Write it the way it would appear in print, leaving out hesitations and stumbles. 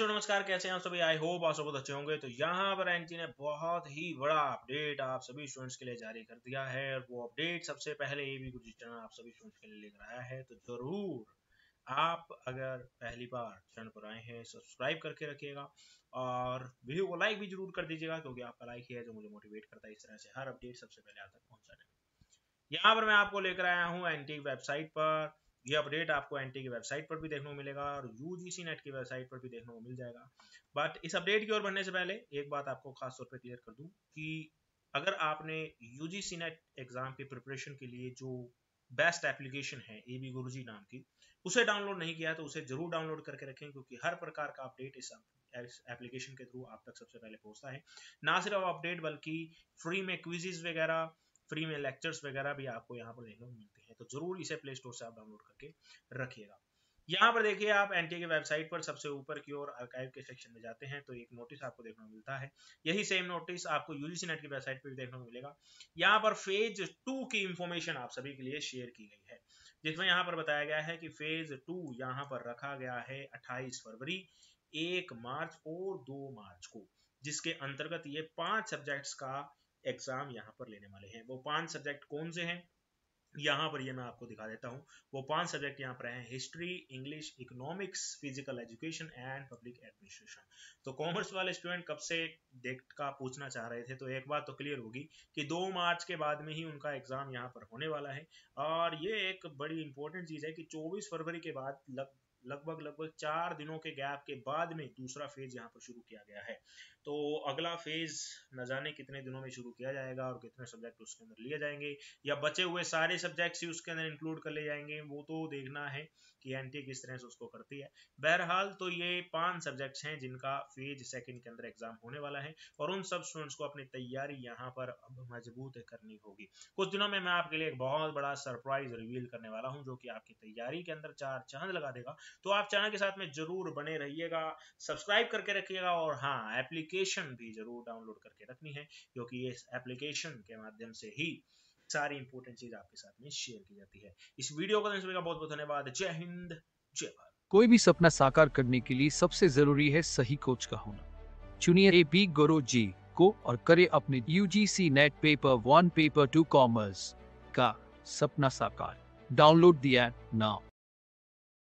नमस्कार, कैसे हैं आप सभी। आई होप आप सब बहुत अच्छे होंगे। तो यहाँ पर एनटीए ने बहुत ही बड़ा अपडेट आप सभी स्टूडेंट्स के लिए जारी कर दिया है। वो अपडेट सबसे पहले एबी गुरुजी चैनल आप सभी स्टूडेंट्स के लिए लेकर आया है। तो जरूर आप अगर पहली बार चैनल पर आए हैं सब्सक्राइब करके रखिएगा और वीडियो को लाइक भी जरूर कर दीजिएगा, क्योंकि आपका लाइक ही है जो मुझे मोटिवेट करता है इस तरह से हर अपडेट सबसे पहले आप तक पहुँचाने में। यहाँ पर मैं आपको लेकर आया हूँ एनटीए की वेबसाइट पर। यह अपडेट आपको एनटीए की वेबसाइट पर भी देखने को मिलेगा और यूजीसी नेट की वेबसाइट पर भी देखने को मिल जाएगा। बट इस अपडेट की ओर बढ़ने से पहले एक बात आपको खास तौर पे क्लियर कर दूं कि अगर आपने यूजीसी नेट एग्जाम की प्रिपरेशन के लिए जो बेस्ट एप्लीकेशन है एबी गुरुजी नाम की, उसे डाउनलोड नहीं किया तो उसे जरूर डाउनलोड करके रखें, क्योंकि हर प्रकार का अपडेट इस एप्लीकेशन के थ्रू आप तक सबसे पहले पहुंचता है। ना सिर्फ अपडेट बल्कि फ्री में क्विज़ेस वगैरह, फ्री में लेक्चर्स वगैरह भी आपको यहाँ पर देखने को मिलते हैं। तो जरूर इसे प्ले स्टोर से आप डाउनलोड करके रखिएगा। यहाँ पर देखिए, आप एनटीए की वेबसाइट पर सबसे ऊपर की ओर आर्काइव के सेक्शन में जाते हैं तो एक नोटिस आपको देखने को मिलता है। यही सेम नोटिस आपको यूजीसी नेट की वेबसाइट पर भी देखने को मिलेगा। यहाँ पर फेज 2 की इंफॉर्मेशन आप सभी के लिए शेयर की गई है, जिसमें यहाँ पर बताया गया है कि फेज 2 यहाँ पर रखा गया है 28 फरवरी, 1 मार्च और 2 मार्च को, जिसके अंतर्गत ये 5 सब्जेक्ट्स का एग्जाम यहाँ पर लेने वाले हैं। वो 5 सब्जेक्ट कौन से हैं यहाँ पर, ये मैं आपको दिखा देता हूँ। वो 5 सब्जेक्ट यहाँ पर हैं history, English, economics, physical education and public administration. तो कॉमर्स वाले स्टूडेंट कब से डेट का पूछना चाह रहे थे, तो एक बात तो क्लियर होगी कि 2 मार्च के बाद में ही उनका एग्जाम यहाँ पर होने वाला है। और ये एक बड़ी इंपॉर्टेंट चीज़ है कि 24 फरवरी के बाद लगभग 4 दिनों के गैप के बाद में दूसरा फेज यहाँ पर शुरू किया गया है। तो अगला फेज न जाने कितने दिनों में शुरू किया जाएगा और कितने सब्जेक्ट उसके अंदर लिए जाएंगे या बचे हुए सारे सब्जेक्ट्स ही उसके अंदर इंक्लूड कर ले जाएंगे, वो तो देखना है कि एनटीए किस तरह से उसको करती है। बहरहाल तो ये 5 सब्जेक्ट्स हैं जिनका फेज 2 के अंदर एग्जाम होने वाला है और उन सब स्टूडेंट्स को अपनी तैयारी यहाँ पर अब मजबूत करनी होगी। कुछ दिनों में मैं आपके लिए एक बहुत बड़ा सरप्राइज रिवील करने वाला हूँ जो कि आपकी तैयारी के अंदर 4 चांद लगा देगा। तो आप चैनल के साथ में जरूर बने रहिएगा, सब्सक्राइब करके रखिएगा और हाँ, एप्लीकेशन भी जरूर डाउनलोड करके रखनी है, क्योंकि इस एप्लीकेशन के माध्यम से ही सारी इंपोर्टेंट चीज आपके साथ में शेयर की जाती है। इस वीडियो को देखने का बहुत-बहुत धन्यवाद। जय हिंद, जय भारत। कोई भी सपना साकार करने के लिए सबसे जरूरी है सही कोच का होना। चुनिए एबी गुरुजी को और करे अपने UGC NET paper 1 paper 2 commerce का सपना साकार। डाउनलोड दिया नाउ।